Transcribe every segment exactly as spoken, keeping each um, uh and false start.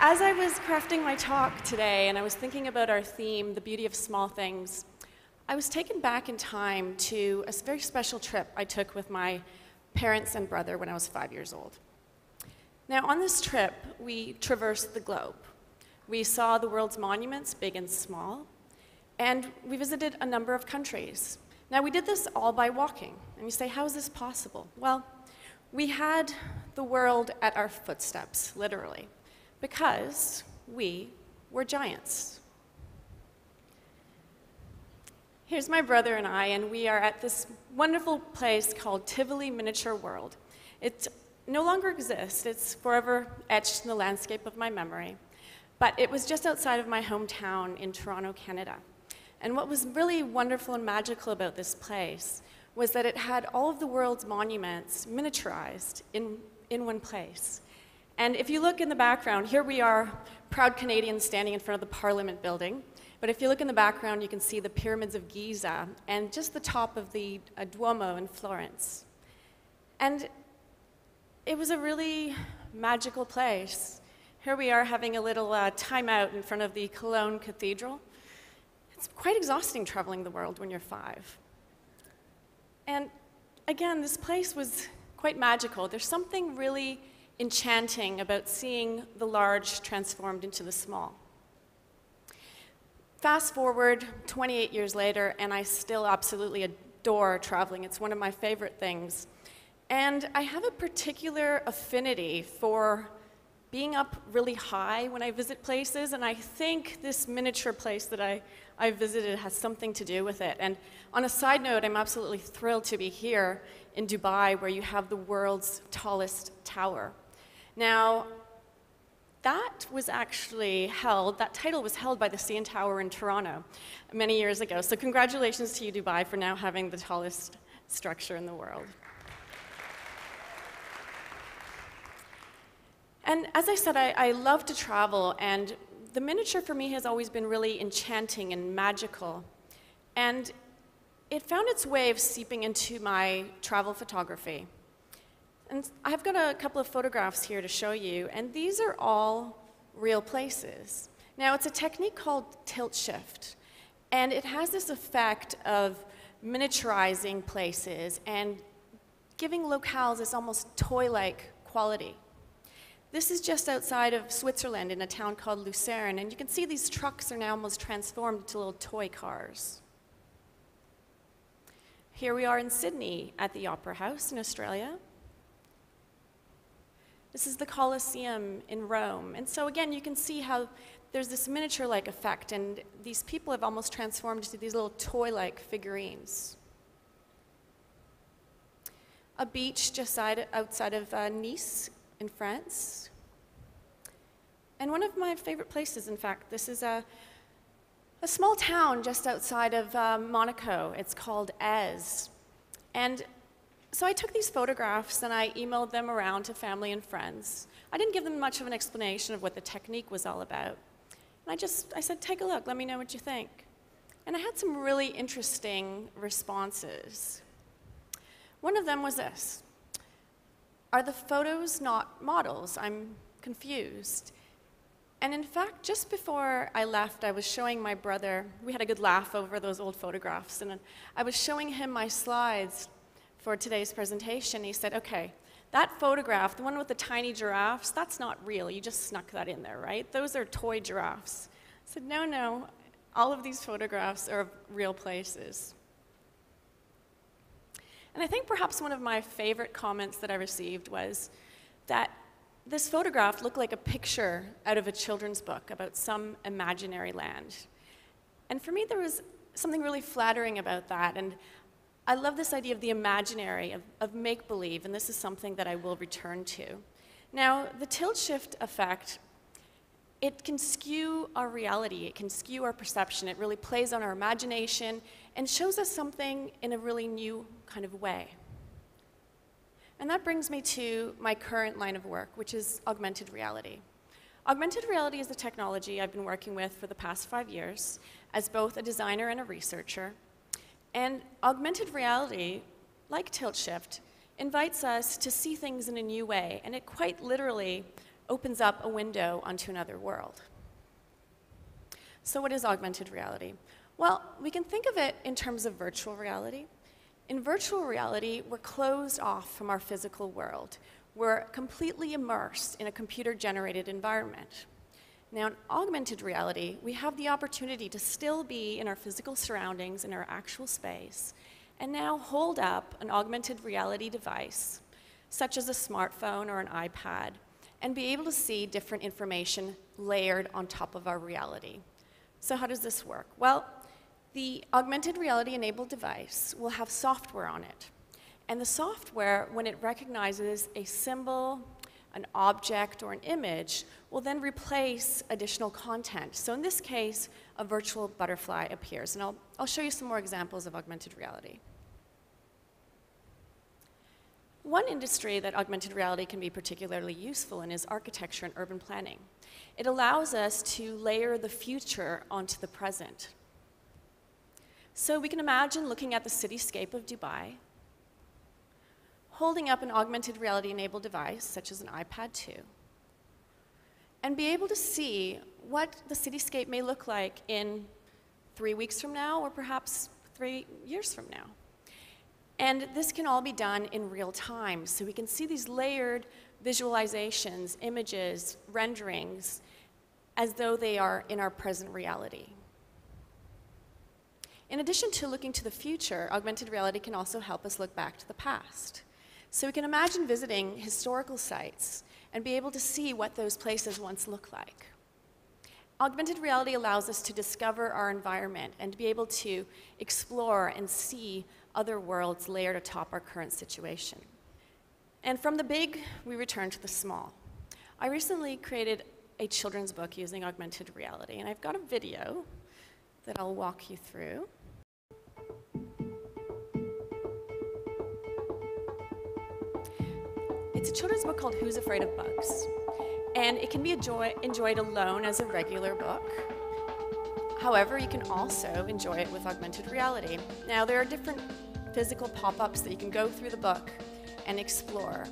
As I was crafting my talk today, and I was thinking about our theme, the beauty of small things, I was taken back in time to a very special trip I took with my parents and brother when I was five years old. Now, on this trip, we traversed the globe. We saw the world's monuments, big and small, and we visited a number of countries. Now, we did this all by walking, and you say, how is this possible? Well, we had the world at our footsteps, literally. Because we were giants. Here's my brother and I, and we are at this wonderful place called Tivoli Miniature World. It no longer exists. It's forever etched in the landscape of my memory. But it was just outside of my hometown in Toronto, Canada. And what was really wonderful and magical about this place was that it had all of the world's monuments miniaturized in, in one place. And if you look in the background, here we are, proud Canadians standing in front of the Parliament building. But if you look in the background, you can see the pyramids of Giza and just the top of the uh, Duomo in Florence. And it was a really magical place. Here we are having a little uh, time out in front of the Cologne Cathedral. It's quite exhausting traveling the world when you're five. And again, this place was quite magical. There's something really enchanting about seeing the large transformed into the small. Fast forward twenty-eight years later, and I still absolutely adore traveling. It's one of my favorite things. And I have a particular affinity for being up really high when I visit places, and I think this miniature place that I, I visited has something to do with it. And on a side note, I'm absolutely thrilled to be here in Dubai, where you have the world's tallest tower. Now, that was actually held, that title was held by the C N Tower in Toronto many years ago. So congratulations to you, Dubai, for now having the tallest structure in the world. And as I said, I, I love to travel, and the miniature for me has always been really enchanting and magical. And it found its way of seeping into my travel photography. And I've got a couple of photographs here to show you, and these are all real places. Now, it's a technique called tilt shift, and it has this effect of miniaturizing places and giving locales this almost toy-like quality. This is just outside of Switzerland in a town called Lucerne, and you can see these trucks are now almost transformed into little toy cars. Here we are in Sydney at the Opera House in Australia. This is the Colosseum in Rome. And so again, you can see how there's this miniature-like effect, and these people have almost transformed into these little toy-like figurines. A beach just outside of uh, Nice in France. And one of my favorite places, in fact, this is a, a small town just outside of uh, Monaco. It's called Eze. And so I took these photographs and I emailed them around to family and friends. I didn't give them much of an explanation of what the technique was all about. And I just, I said, take a look, let me know what you think. And I had some really interesting responses. One of them was this. Are the photos not models? I'm confused. And in fact, just before I left, I was showing my brother, we had a good laugh over those old photographs, and I was showing him my slides for today's presentation. He said, okay, that photograph, the one with the tiny giraffes, that's not real. You just snuck that in there, right? Those are toy giraffes. I said, no, no, all of these photographs are of real places. And I think perhaps one of my favorite comments that I received was that this photograph looked like a picture out of a children's book about some imaginary land. And for me, there was something really flattering about that. And I love this idea of the imaginary, of, of make-believe, and this is something that I will return to. Now, the tilt-shift effect, it can skew our reality, it can skew our perception, it really plays on our imagination and shows us something in a really new kind of way. And that brings me to my current line of work, which is augmented reality. Augmented reality is the technology I've been working with for the past five years as both a designer and a researcher. And augmented reality, like tilt shift, invites us to see things in a new way, and it quite literally opens up a window onto another world. So what is augmented reality? Well, we can think of it in terms of virtual reality. In virtual reality, we're closed off from our physical world. We're completely immersed in a computer-generated environment. Now, in augmented reality, we have the opportunity to still be in our physical surroundings, in our actual space, and now hold up an augmented reality device, such as a smartphone or an iPad, and be able to see different information layered on top of our reality. So how does this work? Well, the augmented reality-enabled device will have software on it. And the software, when it recognizes a symbol, an object, or an image, will then replace additional content. So in this case, a virtual butterfly appears. And I'll, I'll show you some more examples of augmented reality. One industry that augmented reality can be particularly useful in is architecture and urban planning. It allows us to layer the future onto the present. So we can imagine looking at the cityscape of Dubai, holding up an augmented reality-enabled device, such as an iPad two, and be able to see what the cityscape may look like in three weeks from now, or perhaps three years from now. And this can all be done in real time, so we can see these layered visualizations, images, renderings, as though they are in our present reality. In addition to looking to the future, augmented reality can also help us look back to the past. So we can imagine visiting historical sites and be able to see what those places once looked like. Augmented reality allows us to discover our environment and to be able to explore and see other worlds layered atop our current situation. And from the big, we return to the small. I recently created a children's book using augmented reality, and I've got a video that I'll walk you through. It's a children's book called Who's Afraid of Bugs? And it can be enjoy enjoyed alone as a regular book. However, you can also enjoy it with augmented reality. Now, there are different physical pop-ups that you can go through the book and explore.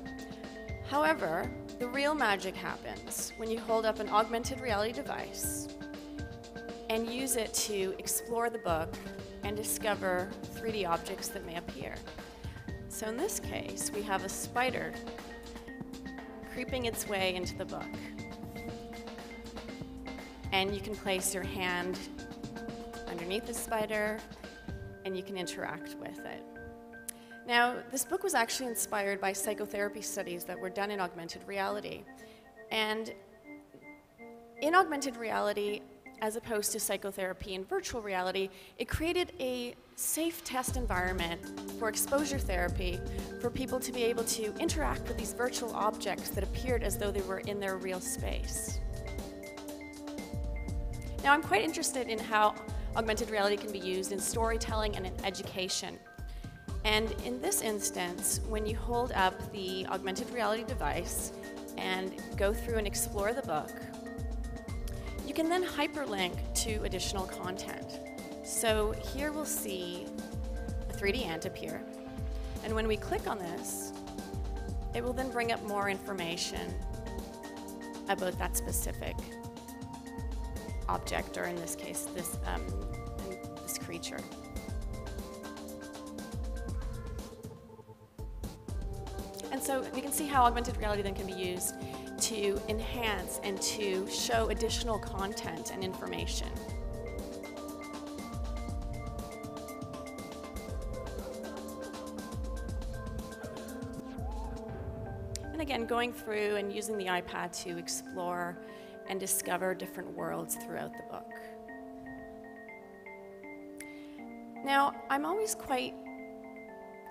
However, the real magic happens when you hold up an augmented reality device and use it to explore the book and discover three D objects that may appear. So in this case, we have a spider creeping its way into the book. And you can place your hand underneath the spider, and you can interact with it. Now, this book was actually inspired by psychotherapy studies that were done in augmented reality. And in augmented reality, as opposed to psychotherapy and virtual reality, it created a safe test environment for exposure therapy for people to be able to interact with these virtual objects that appeared as though they were in their real space. Now, I'm quite interested in how augmented reality can be used in storytelling and in education. And in this instance, when you hold up the augmented reality device and go through and explore the book, you can then hyperlink to additional content. So here we'll see a three D ant appear. And when we click on this, it will then bring up more information about that specific object, or in this case, this, um, this creature. And so we can see how augmented reality then can be used to enhance and to show additional content and information. And again, going through and using the iPad to explore and discover different worlds throughout the book. Now, I'm always quite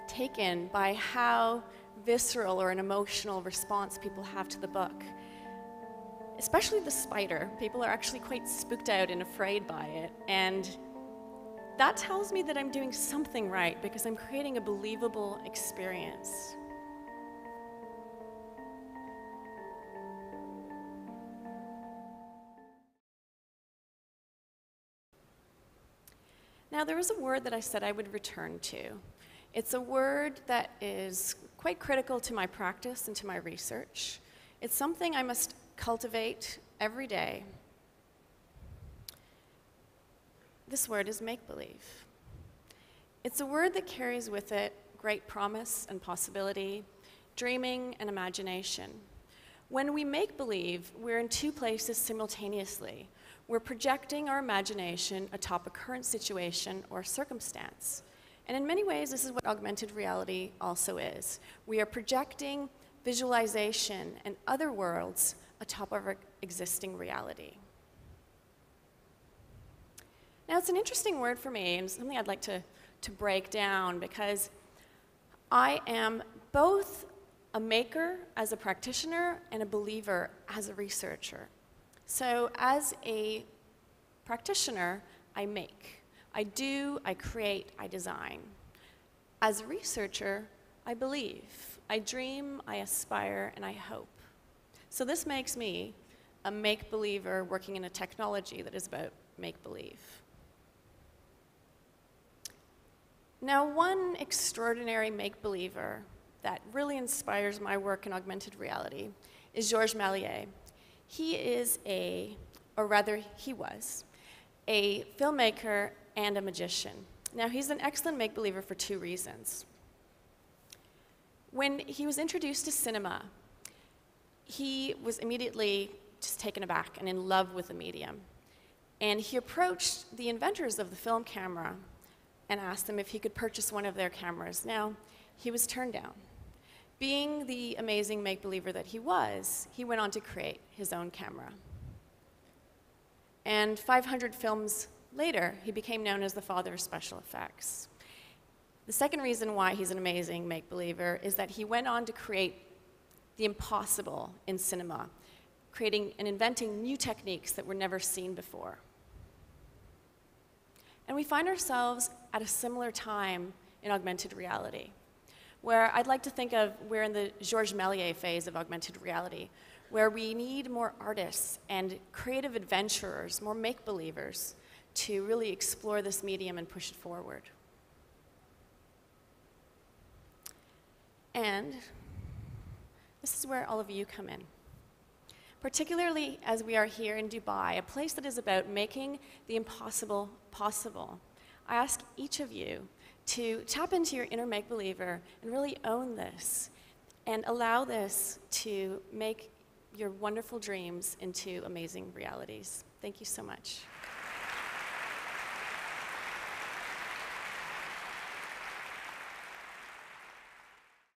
taken by how visceral or an emotional response people have to the book. Especially the spider. People are actually quite spooked out and afraid by it, and that tells me that I'm doing something right, because I'm creating a believable experience. Now, there was a word that I said I would return to. It's a word that is quite critical to my practice and to my research. It's something I must cultivate every day. This word is make-believe. It's a word that carries with it great promise and possibility, dreaming and imagination. When we make believe, we're in two places simultaneously. We're projecting our imagination atop a current situation or circumstance. And in many ways, this is what augmented reality also is. We are projecting visualization and other worlds atop of our existing reality. Now, it's an interesting word for me and something I'd like to, to break down, because I am both a maker as a practitioner and a believer as a researcher. So as a practitioner, I make. I do, I create, I design. As a researcher, I believe. I dream, I aspire, and I hope. So this makes me a make-believer working in a technology that is about make-believe. Now, one extraordinary make-believer that really inspires my work in augmented reality is Georges Méliès. He is a, or rather he was, a filmmaker and a magician. Now, he's an excellent make-believer for two reasons. When he was introduced to cinema, he was immediately just taken aback and in love with the medium. And he approached the inventors of the film camera and asked them if he could purchase one of their cameras. Now, he was turned down. Being the amazing make-believer that he was, he went on to create his own camera. And five hundred films later, he became known as the father of special effects. The second reason why he's an amazing make-believer is that he went on to create the impossible in cinema, creating and inventing new techniques that were never seen before. And we find ourselves at a similar time in augmented reality, where I'd like to think of we're in the Georges Méliès phase of augmented reality, where we need more artists and creative adventurers, more make-believers, to really explore this medium and push it forward. And this is where all of you come in, particularly as we are here in Dubai, a place that is about making the impossible possible. I ask each of you to tap into your inner make-believer and really own this and allow this to make your wonderful dreams into amazing realities. Thank you so much.